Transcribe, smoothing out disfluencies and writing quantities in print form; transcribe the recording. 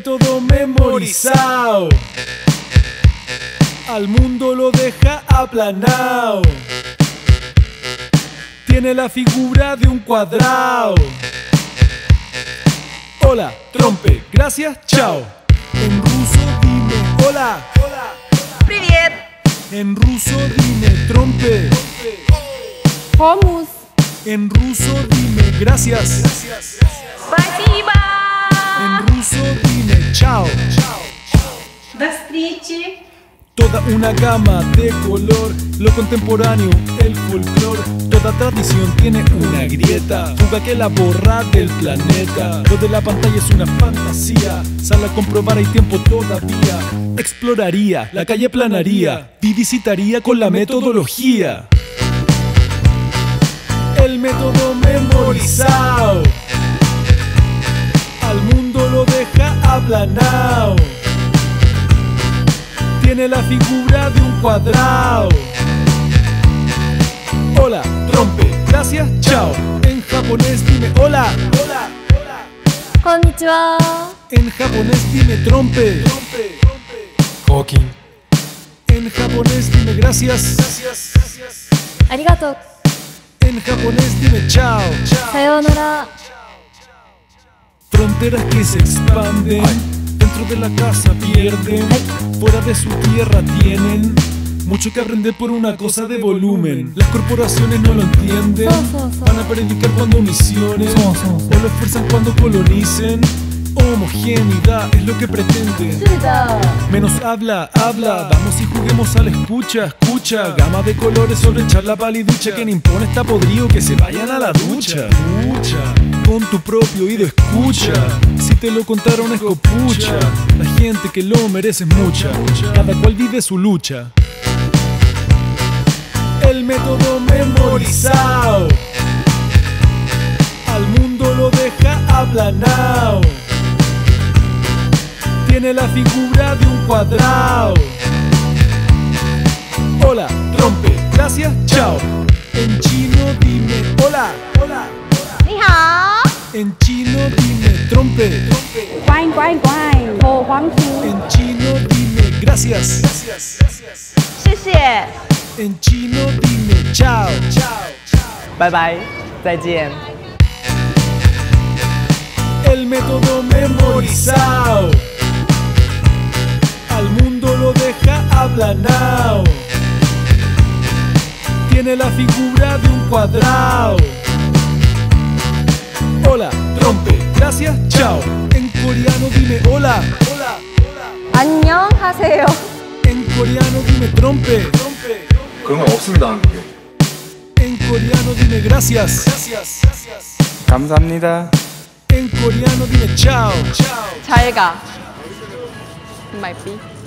tiene todo memorizado, al mundo lo deja aplanado. Tiene la figura de un cuadrado. Hola, trompe, gracias, chao. En ruso dime hola. Привет. En ruso dime trompe. Khomus. En ruso dime gracias. Спасибо. En ruso dime chao. До встречи. Toda una gama de color, lo contemporáneo, el folclor. Toda tradición tiene una grieta, fuga que la borra del planeta. Lo de la pantalla es una fantasía, sal a comprobar, hay tiempo todavía. Exploraría, la calle planaría, visitaría con la metodología. El método memorizado, al mundo lo deja aplanado. Tiene la figura de un cuadrado. Hola, trompe, gracias, chao. En japonés dime hola. Konnichiwa. En japonés dime trompe. Kokin. En japonés dime gracias. Arigato. En japonés dime chao. Sayonara. Fronteras que se expanden. Dentro de la casa pierden, fuera de su tierra tienen mucho que aprender por una cosa de volumen. Las corporaciones no lo entienden, van a predicar cuando misionen, o lo fuerzan cuando colonicen. Homogeneidad es lo que pretenden. Menos habla, vamos y juguemos a la escucha. Gama de colores sobre echar la paliducha. Quien impone está podrido, que se vayan a la ducha. Con tu propio oído escucha, si te lo contaron es copucha. La gente que lo merece es mucha, cada cual vive su lucha. El método memorizado, al mundo lo deja aplanado. Tiene la figura de un cuadrado. Hola, trompe, gracias, chao. En chino dime hola. Ni hao. En chino dime trompe. Guain. Ho huang chu. En chino dime gracias. Xie. En chino dime chao. Bye. 再见. El método memorizado, al mundo lo deja aplanado. Tiene la figura de un cuadrado. Hola, trompe, gracias, chao. En coreano dime hola. 안녕하세요. En coreano dime trompe. 그런 건 없습니다. En coreano dime gracias. 감사합니다. En coreano dime chao. 잘 가. Might be.